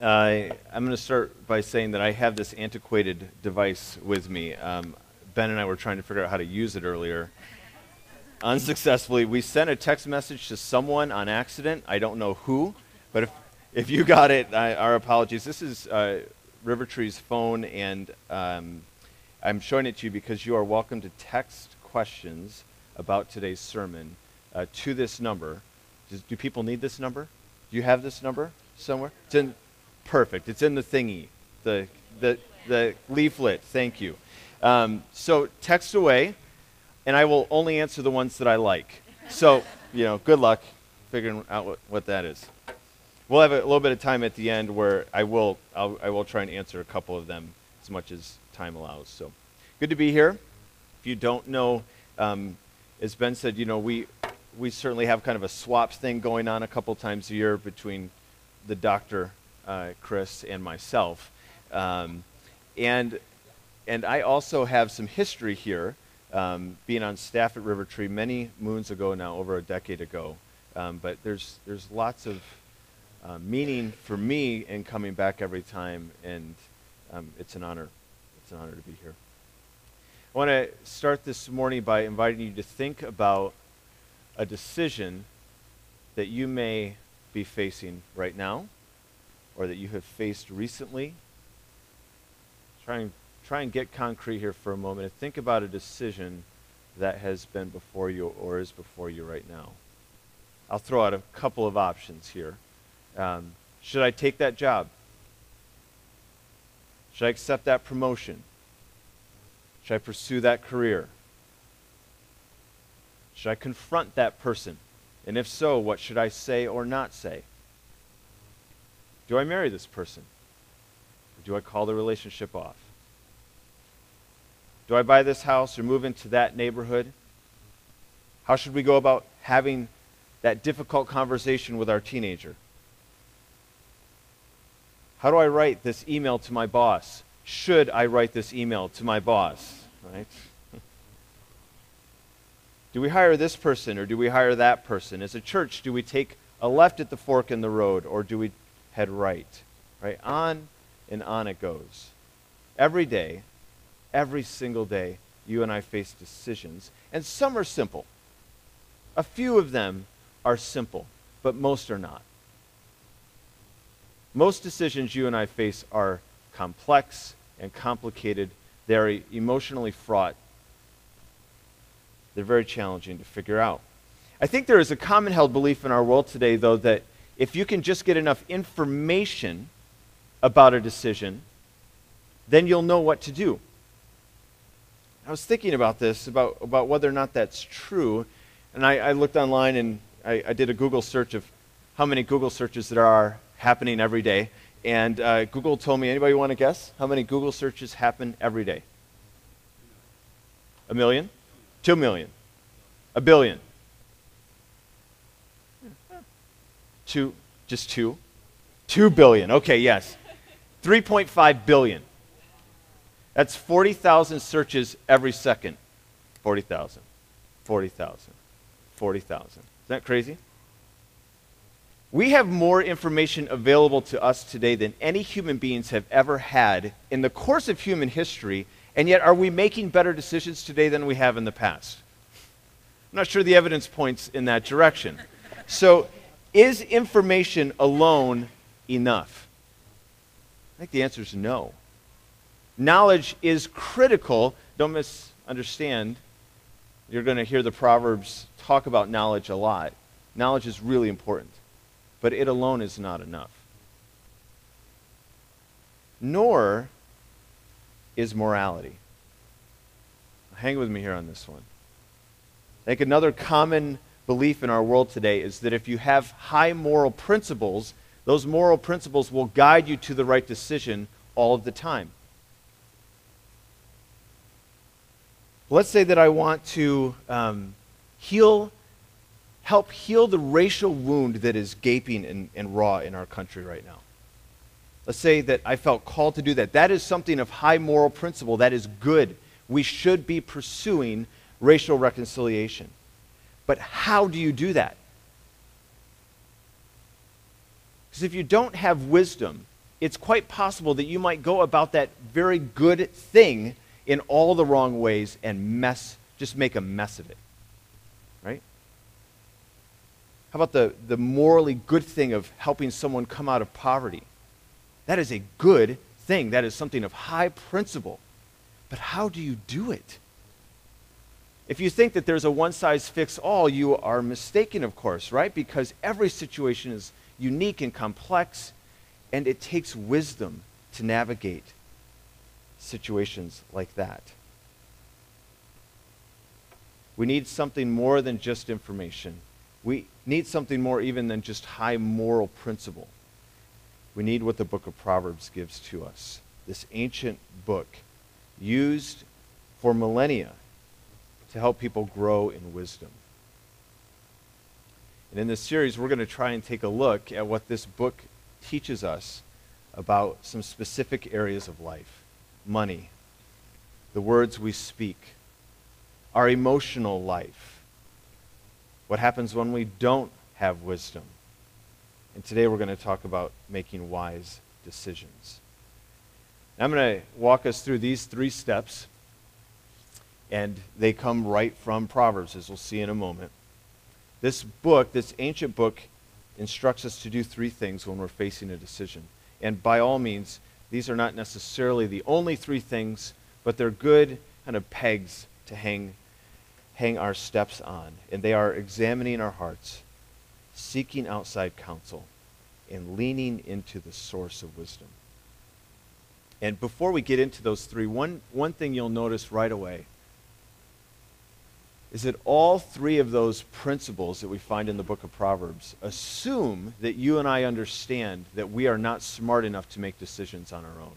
I'm going to start by saying that I have this antiquated device with me. Ben and I were trying to figure out how to use it earlier. Unsuccessfully, we sent a text message to someone on accident. I don't know who, but if you got it, our apologies. This is RiverTree's phone, and I'm showing it to you because you are welcome to text questions about today's sermon to this number. Do people need this number? Do you have this number somewhere? It's in. Perfect. It's in the thingy, the leaflet. Thank you. So text away, and I will only answer the ones that I like. So, you know, good luck figuring out what that is. We'll have a little bit of time at the end where I will try and answer a couple of them as much as time allows. So good to be here. If you don't know, as Ben said, you know, we certainly have kind of a swaps thing going on a couple times a year between the doctor, Chris, and myself, and I also have some history here, being on staff at RiverTree many moons ago now, over a decade ago. But there's lots of meaning for me in coming back every time, and it's an honor. It's an honor to be here. I want to start this morning by inviting you to think about a decision that you may be facing right now, or that you have faced recently. Try and get concrete here for a moment and think about a decision that has been before you or is before you right now. I'll throw out a couple of options here. Should I take that job? Should I accept that promotion? Should I pursue that career? Should I confront that person? And if so, what should I say or not say? Do I marry this person? Or do I call the relationship off? Do I buy this house or move into that neighborhood? How should we go about having that difficult conversation with our teenager? How do I write this email to my boss? Should I write this email to my boss? Right? Do we hire this person or do we hire that person? As a church, do we take a left at the fork in the road, or do we head right? On and on it goes. Every day, every single day, you and I face decisions, and some are simple. A few of them are simple, but most are not. Most decisions you and I face are complex and complicated. They're emotionally fraught. They're very challenging to figure out. I think there is a common held belief in our world today, though, that if you can just get enough information about a decision, then you'll know what to do. I was thinking about this, about whether or not that's true, and I looked online and I did a Google search of how many Google searches there are happening every day, and Google told me, anybody want to guess how many Google searches happen every day? 1 million? 2 million? 1 billion? Just two? 2 billion. Okay, yes. 3.5 billion. That's 40,000 searches every second. 40,000. 40,000. 40,000. Isn't that crazy? We have more information available to us today than any human beings have ever had in the course of human history, and yet are we making better decisions today than we have in the past? I'm not sure the evidence points in that direction. So, is information alone enough? I think the answer is no. Knowledge is critical. Don't misunderstand. You're going to hear the Proverbs talk about knowledge a lot. Knowledge is really important, but it alone is not enough. Nor is morality. Hang with me here on this one. I think another common belief in our world today is that if you have high moral principles, those moral principles will guide you to the right decision all of the time. Let's say that I want to help heal the racial wound that is gaping and raw in our country right now. Let's say that I felt called to do that. That is something of high moral principle. That is good. We should be pursuing racial reconciliation. But how do you do that? Because if you don't have wisdom, it's quite possible that you might go about that very good thing in all the wrong ways and just make a mess of it, right? How about the morally good thing of helping someone come out of poverty? That is a good thing. That is something of high principle. But how do you do it? If you think that there's a one-size-fits-all, you are mistaken, of course, right? Because every situation is unique and complex, and it takes wisdom to navigate situations like that. We need something more than just information. We need something more even than just high moral principle. We need what the book of Proverbs gives to us. This ancient book used for millennia to help people grow in wisdom. And in this series, we're going to try and take a look at what this book teaches us about some specific areas of life. Money, the words we speak, our emotional life, what happens when we don't have wisdom. And today we're going to talk about making wise decisions. And I'm going to walk us through these three steps. And they come right from Proverbs, as we'll see in a moment. This book, this ancient book, instructs us to do three things when we're facing a decision. And by all means, these are not necessarily the only three things, but they're good kind of pegs to hang our steps on. And they are examining our hearts, seeking outside counsel, and leaning into the source of wisdom. And before we get into those three, one thing you'll notice right away is that all three of those principles that we find in the book of Proverbs assume that you and I understand that we are not smart enough to make decisions on our own.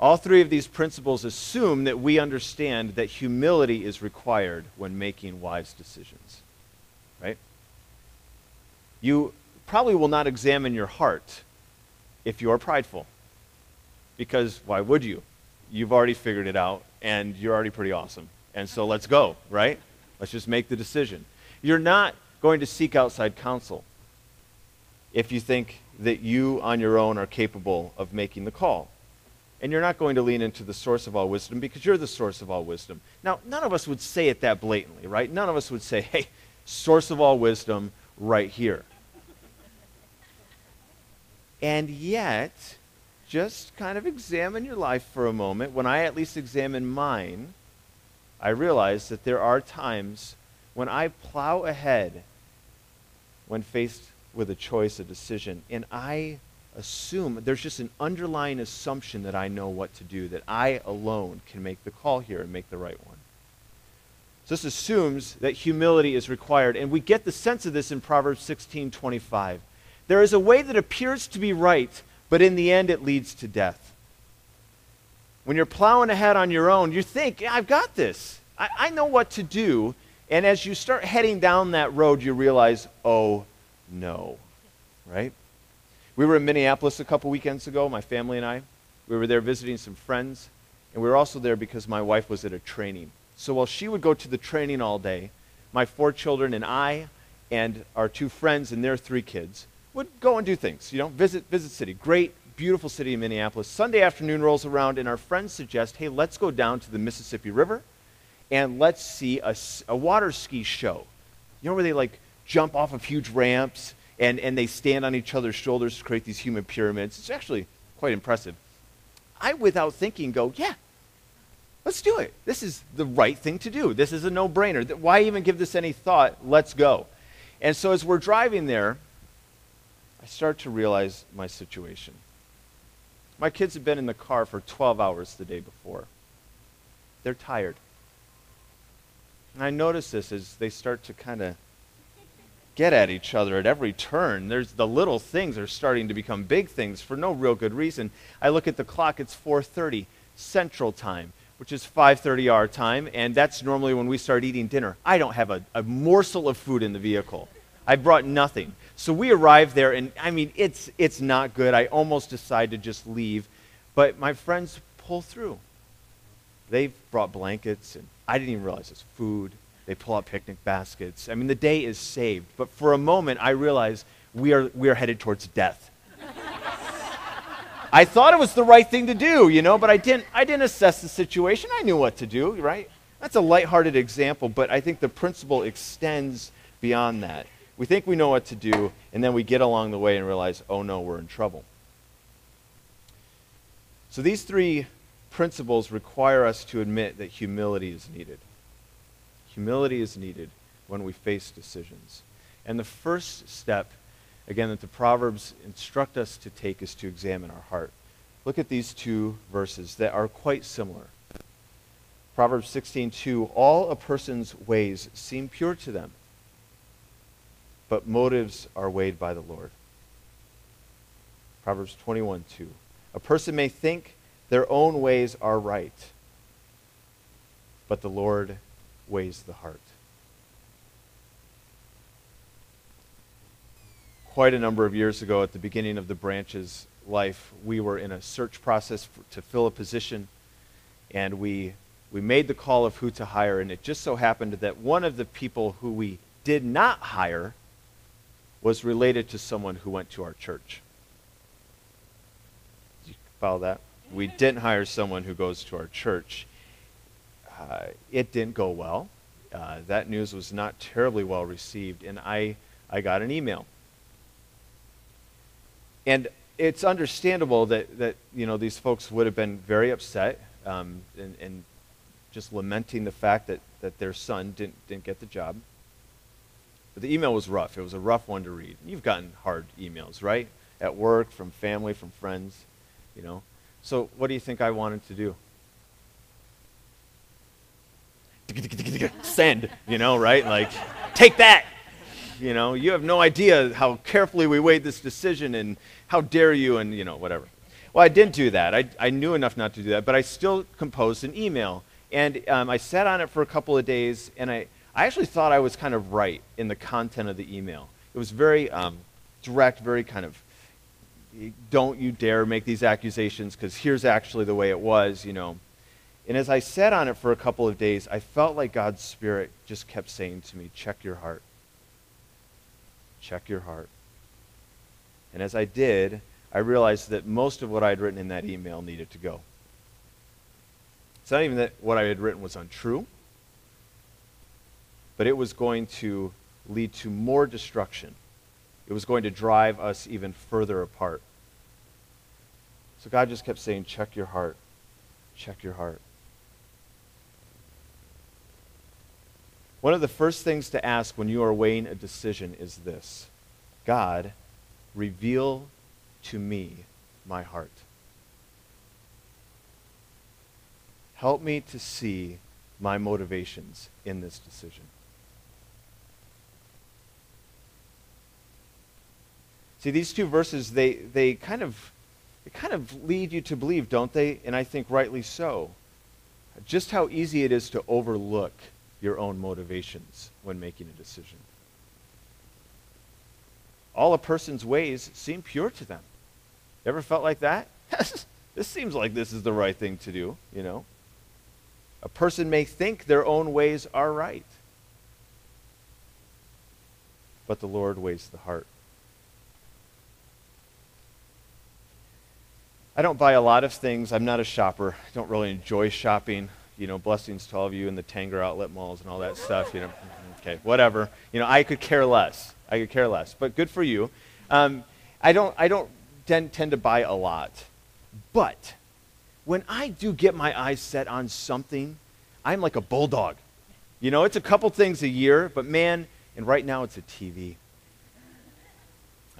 All three of these principles assume that we understand that humility is required when making wise decisions, right? You probably will not examine your heart if you are prideful, because why would you? You've already figured it out, and you're already pretty awesome. And so let's go, right? Let's just make the decision. You're not going to seek outside counsel if you think that you on your own are capable of making the call. And you're not going to lean into the source of all wisdom because you're the source of all wisdom. Now, none of us would say it that blatantly, right? None of us would say, hey, source of all wisdom right here. And yet, just kind of examine your life for a moment. When I at least examine mine, I realize that there are times when I plow ahead when faced with a choice, a decision, and I assume there's just an underlying assumption that I know what to do, that I alone can make the call here and make the right one. So this assumes that humility is required, and we get the sense of this in Proverbs 16:25. There is a way that appears to be right, but in the end, it leads to death. When you're plowing ahead on your own, you think, yeah, I've got this. I know what to do. And as you start heading down that road, you realize, oh, no, right? We were in Minneapolis a couple weekends ago, my family and I. We were there visiting some friends. And we were also there because my wife was at a training. So while she would go to the training all day, my four children and I and our two friends and their three kids would go and do things, you know, visit city. Great, beautiful city of Minneapolis. Sunday afternoon rolls around, and our friends suggest, hey, let's go down to the Mississippi River, and let's see a water ski show. You know, where they, like, jump off of huge ramps, and they stand on each other's shoulders to create these human pyramids. It's actually quite impressive. I, without thinking, go, yeah, let's do it. This is the right thing to do. This is a no-brainer. Why even give this any thought? Let's go. And so as we're driving there, I start to realize my situation. My kids have been in the car for 12 hours the day before. They're tired. And I notice this as they start to kind of get at each other at every turn. There's the little things are starting to become big things for no real good reason. I look at the clock, it's 4:30 Central Time, which is 5:30 our time, and that's normally when we start eating dinner. I don't have a morsel of food in the vehicle. I brought nothing. So we arrived there, and I mean, it's not good. I almost decided to just leave, but my friends pull through. They've brought blankets, and I didn't even realize it's food. They pull out picnic baskets. I mean, the day is saved. But for a moment, I realize we are headed towards death. I thought it was the right thing to do, you know, but I didn't assess the situation. I knew what to do, right? That's a lighthearted example, but I think the principle extends beyond that. We think we know what to do, and then we get along the way and realize, oh no, we're in trouble. So these three principles require us to admit that humility is needed. Humility is needed when we face decisions. And the first step, again, that the Proverbs instruct us to take is to examine our heart. Look at these two verses that are quite similar. Proverbs 16:2, all a person's ways seem pure to them, but motives are weighed by the Lord. Proverbs 21:2, a person may think their own ways are right, but the Lord weighs the heart. Quite a number of years ago, at the beginning of the branch's life, we were in a search process to fill a position, and we made the call of who to hire, and it just so happened that one of the people who we did not hire was related to someone who went to our church. Did you follow that? We didn't hire someone who goes to our church. It didn't go well. That news was not terribly well received, and I got an email. And it's understandable that you know, these folks would have been very upset and just lamenting the fact that their son didn't get the job. But the email was rough. It was a rough one to read. You've gotten hard emails, right? At work, from family, from friends, you know. So what do you think I wanted to do? Send, you know, right? Like, take that. You know, you have no idea how carefully we weighed this decision and how dare you and, you know, whatever. Well, I didn't do that. I knew enough not to do that, but I still composed an email. And I sat on it for a couple of days, and I actually thought I was kind of right in the content of the email. It was very direct, very kind of, don't you dare make these accusations because here's actually the way it was, you know. And as I sat on it for a couple of days, I felt like God's Spirit just kept saying to me, check your heart. Check your heart. And as I did, I realized that most of what I had written in that email needed to go. It's not even that what I had written was untrue, but it was going to lead to more destruction. It was going to drive us even further apart. So God just kept saying, check your heart. Check your heart. One of the first things to ask when you are weighing a decision is this: God, reveal to me my heart. Help me to see my motivations in this decision. See, these two verses, they kind of lead you to believe, don't they? And I think rightly so. Just how easy it is to overlook your own motivations when making a decision. All a person's ways seem pure to them. Ever felt like that? This seems like this is the right thing to do, you know. A person may think their own ways are right, but the Lord weighs the heart. I don't buy a lot of things. I'm not a shopper. I don't really enjoy shopping. You know, blessings to all of you in the Tanger Outlet malls and all that stuff, you know, okay, whatever. You know, I could care less. But good for you. I don't tend to buy a lot. But when I do get my eyes set on something, I'm like a bulldog. You know, it's a couple things a year, but man, and right now it's a TV.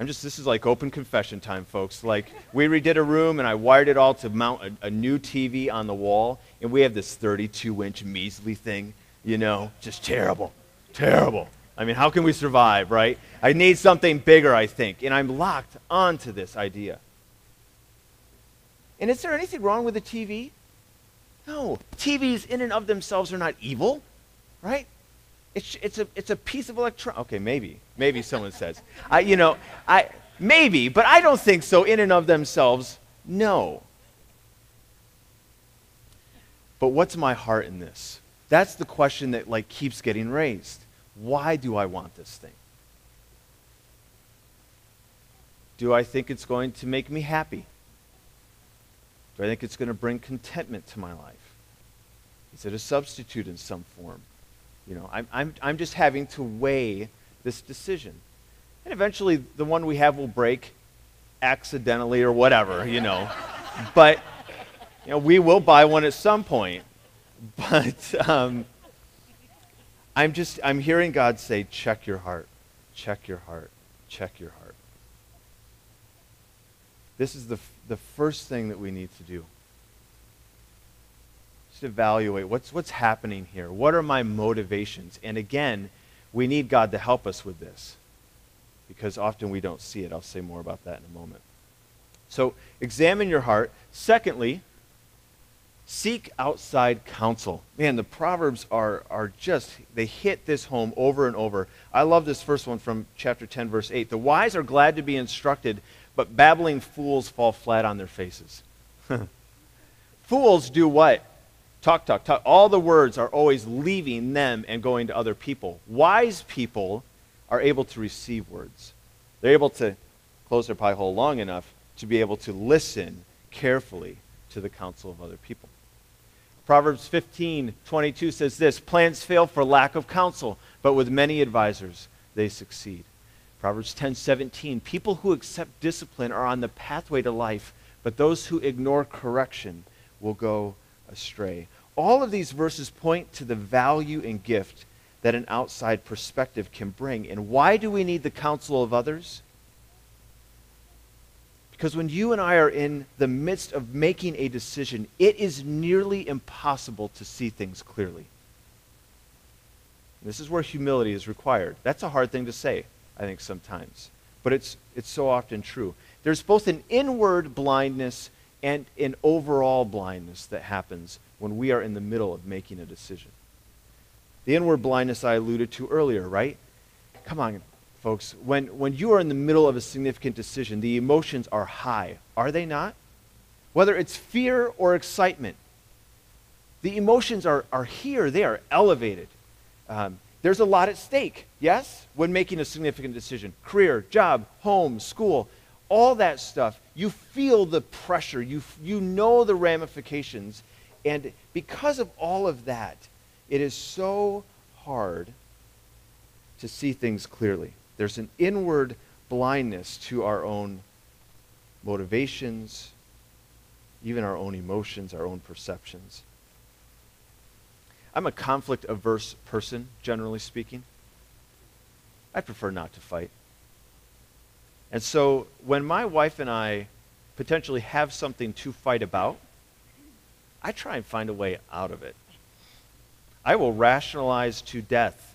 This is like open confession time, folks. Like, we redid a room, and I wired it all to mount a new TV on the wall, and we have this 32-inch measly thing, you know, just terrible. I mean, how can we survive, right? I need something bigger, I think, and I'm locked onto this idea. And is there anything wrong with a TV? No. TVs in and of themselves are not evil, right? It's a piece of electronics. Okay, maybe someone says, maybe, but I don't think so in and of themselves, no. But what's my heart in this? That's the question that like keeps getting raised. Why do I want this thing? Do I think it's going to make me happy? Do I think it's going to bring contentment to my life? Is it a substitute in some form? You know, I'm just having to weigh this decision. And eventually the one we have will break accidentally or whatever, you know. But, you know, we will buy one at some point. But I'm hearing God say, check your heart, check your heart, check your heart. This is the first thing that we need to do. Just evaluate what's happening here. What are my motivations? And again, we need God to help us with this because often we don't see it. I'll say more about that in a moment. So examine your heart. Secondly, seek outside counsel. Man, the Proverbs are just, they hit this home over and over. I love this first one from chapter 10, verse 8. The wise are glad to be instructed, but babbling fools fall flat on their faces. Fools do what? Talk, talk, talk. All the words are always leaving them and going to other people. Wise people are able to receive words. They're able to close their pie hole long enough to be able to listen carefully to the counsel of other people. Proverbs 15:22 says this, plans fail for lack of counsel, but with many advisors they succeed. Proverbs 10:17, people who accept discipline are on the pathway to life, but those who ignore correction will go astray. All of these verses point to the value and gift that an outside perspective can bring. And why do we need the counsel of others? Because when you and I are in the midst of making a decision, it is nearly impossible to see things clearly. And this is where humility is required. That's a hard thing to say, I think, sometimes. But it's so often true. There's both an inward blindness and an overall blindness that happens when we are in the middle of making a decision. The inward blindness I alluded to earlier, right? Come on, folks, when you are in the middle of a significant decision, the emotions are high, are they not? Whether it's fear or excitement, the emotions are here, they are elevated. There's a lot at stake, yes, when making a significant decision. Career, job, home, school, all that stuff. You feel the pressure, you know the ramifications, and because of all of that, it is so hard to see things clearly. There's an inward blindness to our own motivations, even our own emotions, our own perceptions. I'm a conflict-averse person, generally speaking. I prefer not to fight. And so when my wife and I potentially have something to fight about, I try and find a way out of it. I will rationalize to death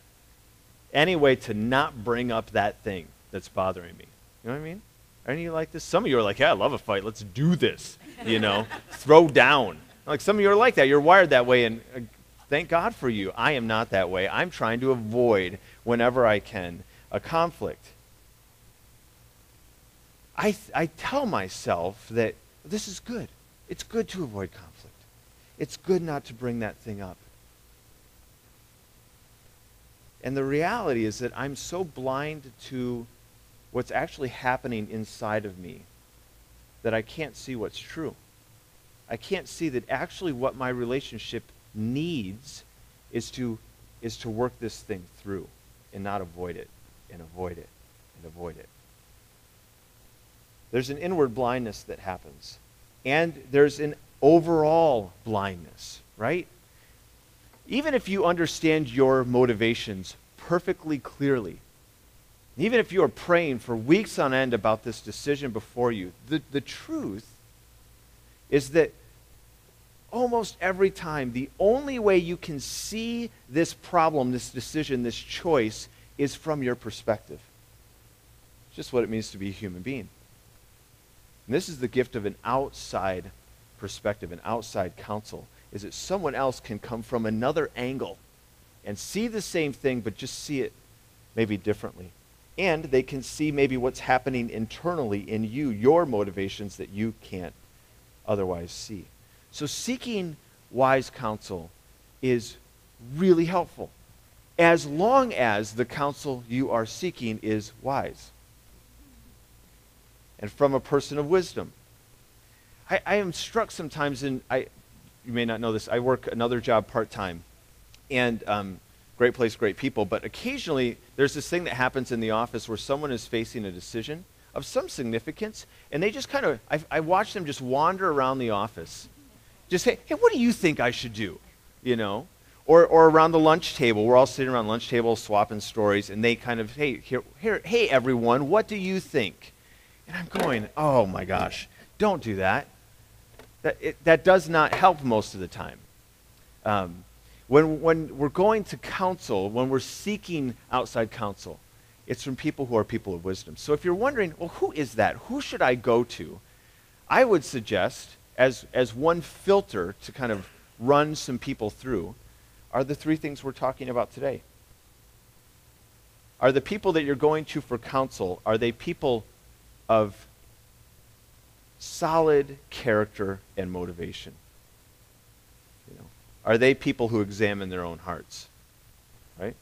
any way to not bring up that thing that's bothering me. You know what I mean? Are any of you like this? Some of you are like, yeah, I love a fight. Let's do this, you know, throw down. Like some of you are like that. You're wired that way, and thank God for you. I am not that way. I'm trying to avoid, whenever I can, a conflict. I tell myself that this is good. It's good to avoid conflict. It's good not to bring that thing up. And the reality is that I'm so blind to what's actually happening inside of me that I can't see what's true. I can't see that actually what my relationship needs is to work this thing through and not avoid it and avoid it and avoid it. There's an inward blindness that happens. And there's an overall blindness, right? Even if you understand your motivations perfectly clearly, even if you are praying for weeks on end about this decision before you, the truth is that almost every time, the only way you can see this problem, this decision, this choice is from your perspective. It's just what it means to be a human being. And this is the gift of an outside perspective, an outside counsel. Is that someone else can come from another angle and see the same thing, but just see it maybe differently. And they can see maybe what's happening internally in you, your motivations that you can't otherwise see. So seeking wise counsel is really helpful, as long as the counsel you are seeking is wise. and from a person of wisdom. I am struck sometimes, and you may not know this, I work another job part-time, and great place, great people, but occasionally there's this thing that happens in the office where someone is facing a decision of some significance, and they just kind of, I watch them just wander around the office, just say, hey, what do you think I should do, you know? Or around the lunch table, we're all sitting around lunch table swapping stories, and they kind of, hey everyone, what do you think? And I'm going, oh my gosh, don't do that. That does not help most of the time. When we're going to counsel, when we're seeking outside counsel, it's from people who are people of wisdom. So if you're wondering, well, who is that? Who should I go to? I would suggest, as one filter to kind of run some people through, are the three things we're talking about today. Are the people that you're going to for counsel, are they people of solid character and motivation? You know, are they people who examine their own hearts? Right?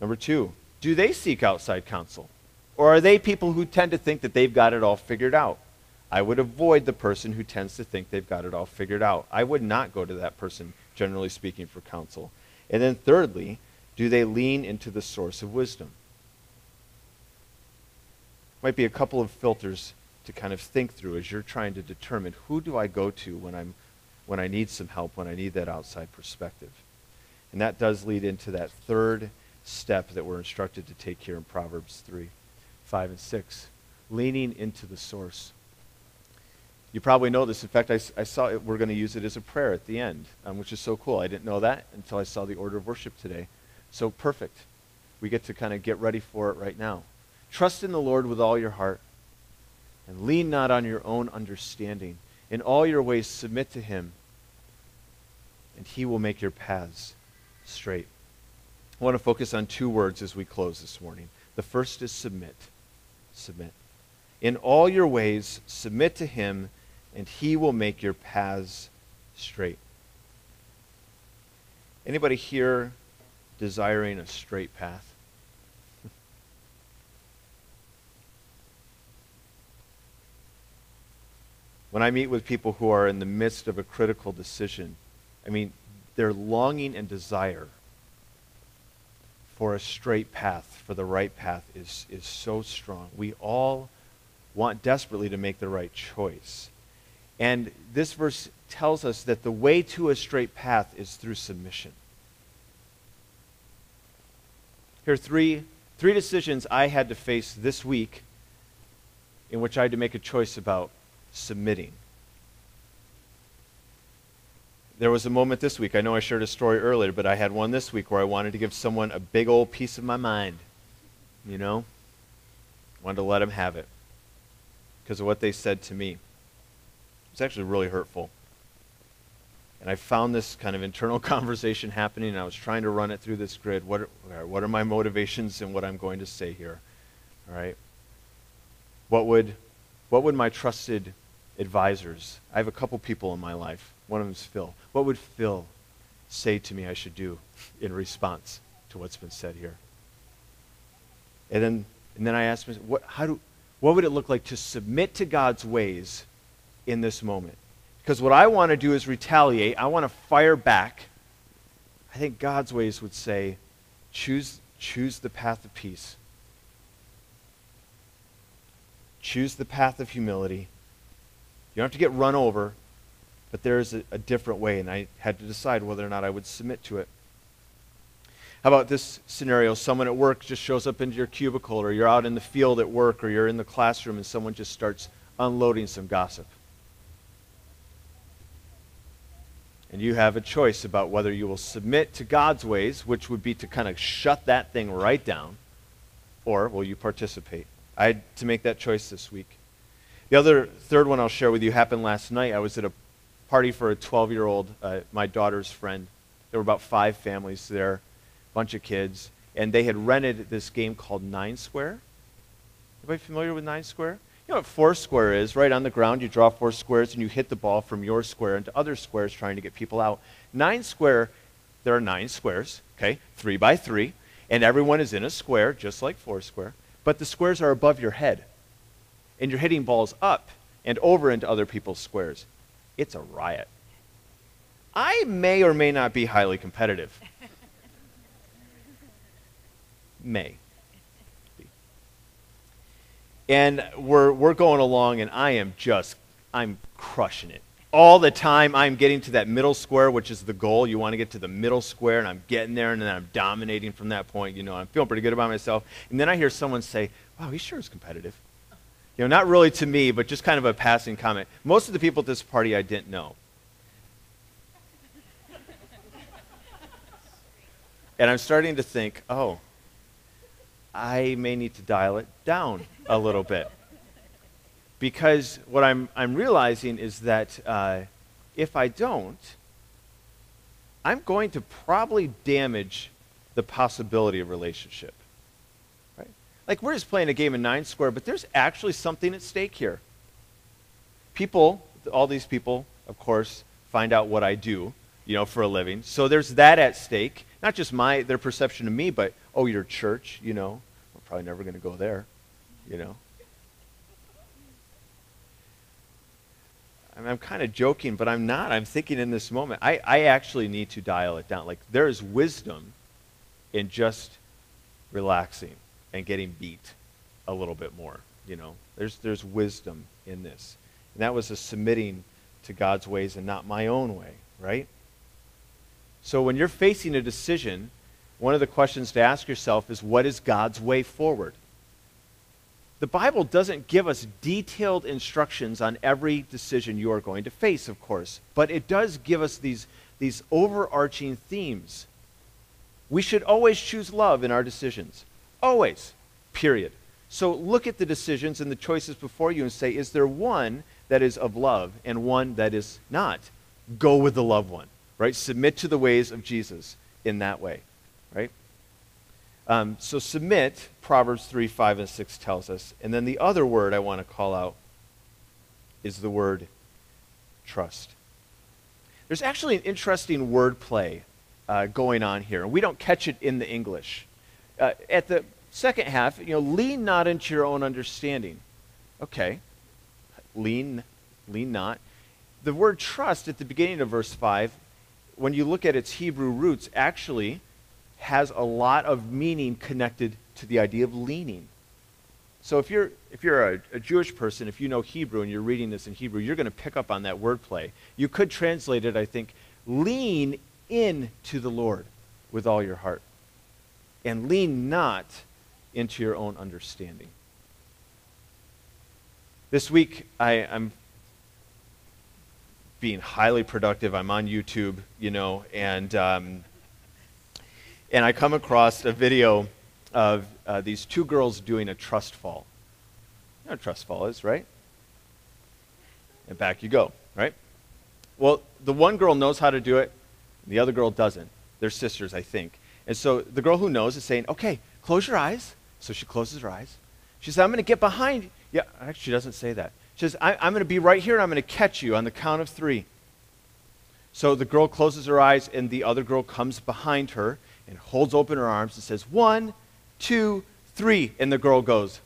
Number two, do they seek outside counsel? Or are they people who tend to think that they've got it all figured out? I would avoid the person who tends to think they've got it all figured out. I would not go to that person, generally speaking, for counsel. And then thirdly, do they lean into the source of wisdom? Might be a couple of filters to kind of think through as you're trying to determine who do I go to when I need some help, when I need that outside perspective. And that does lead into that third step that we're instructed to take here in Proverbs 3, 5, and 6, leaning into the source. You probably know this. In fact, I saw it. We're going to use it as a prayer at the end, which is so cool. I didn't know that until I saw the order of worship today. So perfect. We get to kind of get ready for it right now. Trust in the Lord with all your heart and lean not on your own understanding. In all your ways submit to him, and he will make your paths straight. I want to focus on two words as we close this morning. The first is submit. Submit. In all your ways submit to him, and he will make your paths straight. Anybody here desiring a straight path? When I meet with people who are in the midst of a critical decision, I mean, their longing and desire for a straight path, for the right path, is so strong. We all want desperately to make the right choice. And this verse tells us that the way to a straight path is through submission. Here are three decisions I had to face this week in which I had to make a choice about submitting. There was a moment this week, I know I shared a story earlier, but I had one this week where I wanted to give someone a big old piece of my mind, you know? Wanted to let them have it because of what they said to me. It's actually really hurtful. And I found this kind of internal conversation happening, and I was trying to run it through this grid. What are my motivations and what I'm going to say here? All right. What would my trusted advisors, I have a couple people in my life, one of them is Phil. What would Phil say to me I should do in response to what's been said here? And then I asked myself, what would it look like to submit to God's ways in this moment? Because what I want to do is retaliate. I want to fire back. I think God's ways would say, choose the path of peace. Choose the path of humility. You don't have to get run over, but there is a different way, and I had to decide whether or not I would submit to it. How about this scenario? Someone at work just shows up into your cubicle, or you're out in the field at work, or you're in the classroom, and someone just starts unloading some gossip. And you have a choice about whether you will submit to God's ways, which would be to kind of shut that thing right down, or will you participate? I had to make that choice this week. The third one I'll share with you happened last night. I was at a party for a 12-year-old, my daughter's friend. There were about 5 families there. Bunch of kids, and they had rented this game called 9 Square. Anybody familiar with 9 Square? You know what 4 Square is, right? On the ground, you draw 4 squares, and you hit the ball from your square into other squares trying to get people out. 9 Square, there are 9 squares, okay, 3 by 3, and everyone is in a square, just like 4 Square, but the squares are above your head. and you're hitting balls up and over into other people's squares, it's a riot. I may or may not be highly competitive. May. And we're going along, and I'm crushing it. All the time, I'm getting to that middle square, which is the goal. You want to get to the middle square, and I'm getting there, and then I'm dominating from that point. You know, I'm feeling pretty good about myself. And then I hear someone say, wow, he sure is competitive. You know, not really to me, but just kind of a passing comment. Most of the people at this party I didn't know. And I'm starting to think, oh, I may need to dial it down a little bit. Because what I'm realizing is that if I don't, I'm going to probably damage the possibility of relationship. Right? Like, we're just playing a game in 9 Square, but there's actually something at stake here. People, all these people, of course, find out what I do, you know, for a living. So there's that at stake. Not just their perception of me, but, oh, your church, you know. We're probably never going to go there, you know. I mean, I'm kind of joking, but I'm not. I'm thinking in this moment, I actually need to dial it down. Like, there is wisdom in just relaxing and getting beat a little bit more, you know. There's wisdom in this. And that was a submitting to God's ways and not my own way, right? So when you're facing a decision, one of the questions to ask yourself is, what is God's way forward? The Bible doesn't give us detailed instructions on every decision you are going to face, of course, but it does give us these overarching themes. We should always choose love in our decisions. Always, period. So look at the decisions and the choices before you and say, is there one that is of love and one that is not? Go with the loved one, right? Submit to the ways of Jesus in that way, right? So submit, Proverbs 3, 5, and 6 tells us. And then the other word I want to call out is the word trust. There's actually an interesting word play going on here. We don't catch it in the English. At the second half, you know, lean not into your own understanding. Okay, lean not. The word trust at the beginning of verse 5, when you look at its Hebrew roots, actually has a lot of meaning connected to the idea of leaning. So if you're a Jewish person, if you know Hebrew and you're reading this in Hebrew, you're going to pick up on that wordplay. You could translate it, I think, lean into the Lord with all your heart and lean not into your own understanding. This week, I'm being highly productive. I'm on YouTube, you know, and I come across a video of these two girls doing a trust fall. You know what a trust fall is, right? And back you go, right? Well, the one girl knows how to do it, and the other girl doesn't. They're sisters, I think. And so the girl who knows is saying, okay, close your eyes. So she closes her eyes. She says, I'm going to get behind you. Yeah, actually, she doesn't say that. She says, I'm going to be right here, and I'm going to catch you on the count of 3. So the girl closes her eyes, and the other girl comes behind her and holds open her arms and says, 1, 2, 3, and the girl goes.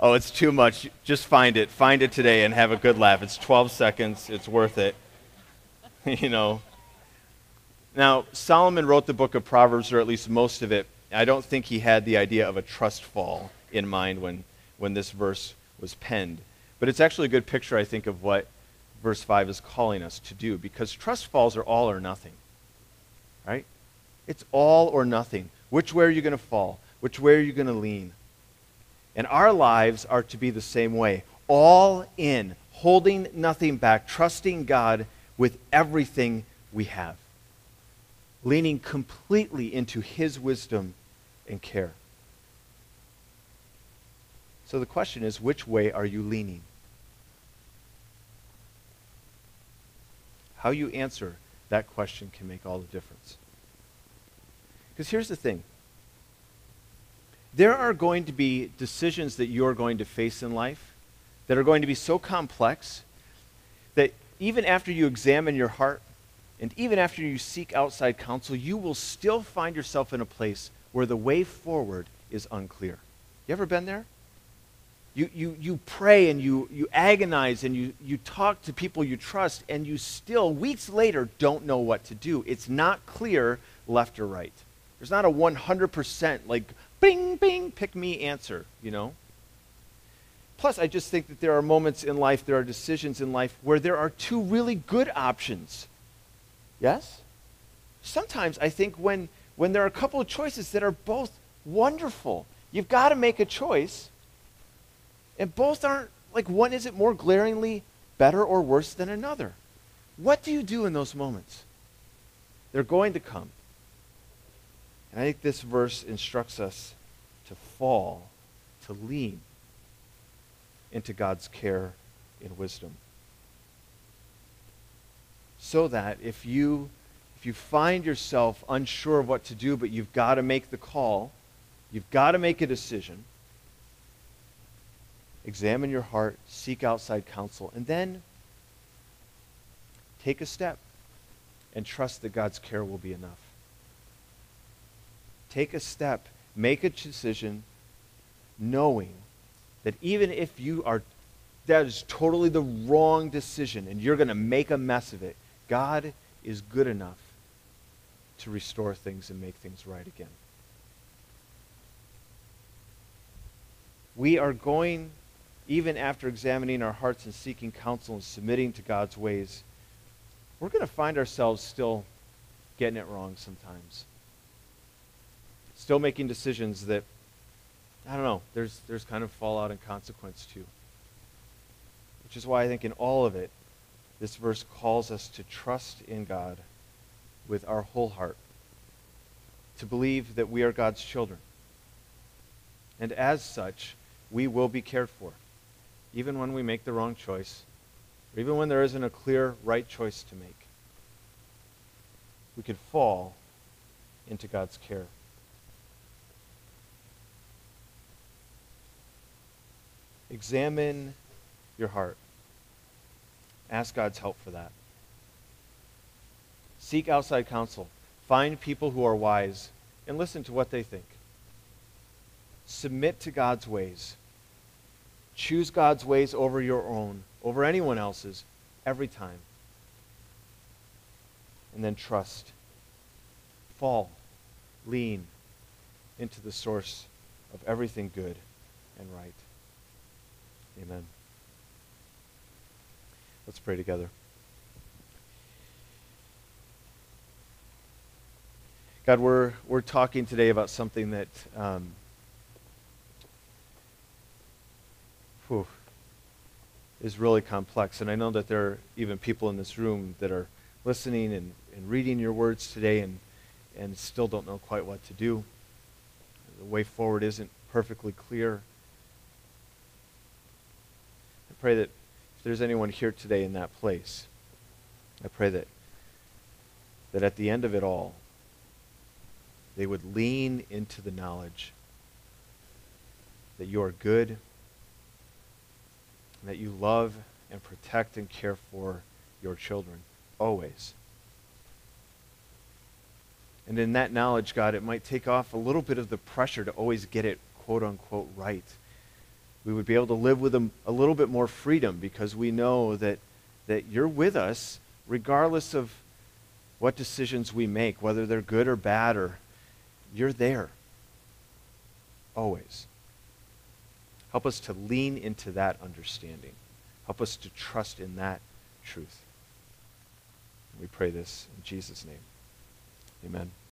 Oh, it's too much. Just find it today and have a good laugh. It's 12 seconds. It's worth it. You know. Now, Solomon wrote the book of Proverbs, or at least most of it. I don't think he had the idea of a trust fall in mind when this verse was penned. But it's actually a good picture, I think, of what verse 5 is calling us to do, because trust falls are all or nothing, right? It's all or nothing. Which way are you going to fall? Which way are you going to lean? And our lives are to be the same way, all in, holding nothing back, trusting God with everything we have, leaning completely into His wisdom and care. So the question is, which way are you leaning? How you answer that question can make all the difference. Because here's the thing. There are going to be decisions that you're going to face in life that are going to be so complex that even after you examine your heart and even after you seek outside counsel, you will still find yourself in a place where the way forward is unclear. You ever been there? You pray and you agonize and you talk to people you trust, and you still, weeks later, don't know what to do. It's not clear left or right. There's not a 100% like, bing, bing, pick me answer, you know? Plus, I just think that there are moments in life, there are decisions in life where there are two really good options. Yes? Sometimes I think when there are a couple of choices that are both wonderful, you've got to make a choice. And both aren't, like, one isn't more glaringly better or worse than another. What do you do in those moments? They're going to come. And I think this verse instructs us to fall, to lean into God's care and wisdom. So that if you find yourself unsure of what to do, but you've got to make the call, you've got to make a decision, examine your heart, seek outside counsel, and then take a step and trust that God's care will be enough. Take a step, make a decision, knowing that even if that is totally the wrong decision and you're going to make a mess of it, God is good enough to restore things and make things right again. We are going, even after examining our hearts and seeking counsel and submitting to God's ways, we're going to find ourselves still getting it wrong sometimes. Still making decisions that, I don't know, there's kind of fallout and consequence to. Which is why I think in all of it, this verse calls us to trust in God with our whole heart, to believe that we are God's children. And as such, we will be cared for, even when we make the wrong choice, or even when there isn't a clear right choice to make. We could fall into God's care. Examine your heart. Ask God's help for that. Seek outside counsel. Find people who are wise and listen to what they think. Submit to God's ways. Choose God's ways over your own, over anyone else's, every time. And then trust. Fall. Lean into the source of everything good and right. Amen. Let's pray together. God, we're talking today about something that is really complex. And I know that there are even people in this room that are listening and reading your words today and still don't know quite what to do. The way forward isn't perfectly clear. I pray that if there's anyone here today in that place, I pray that at the end of it all, they would lean into the knowledge that you are good, that you love and protect and care for your children, always. And in that knowledge, God, it might take off a little bit of the pressure to always get it, quote unquote, right. We would be able to live with a little bit more freedom because we know that you're with us regardless of what decisions we make, whether they're good or bad, or you're there, always. Help us to lean into that understanding. Help us to trust in that truth. We pray this in Jesus' name. Amen.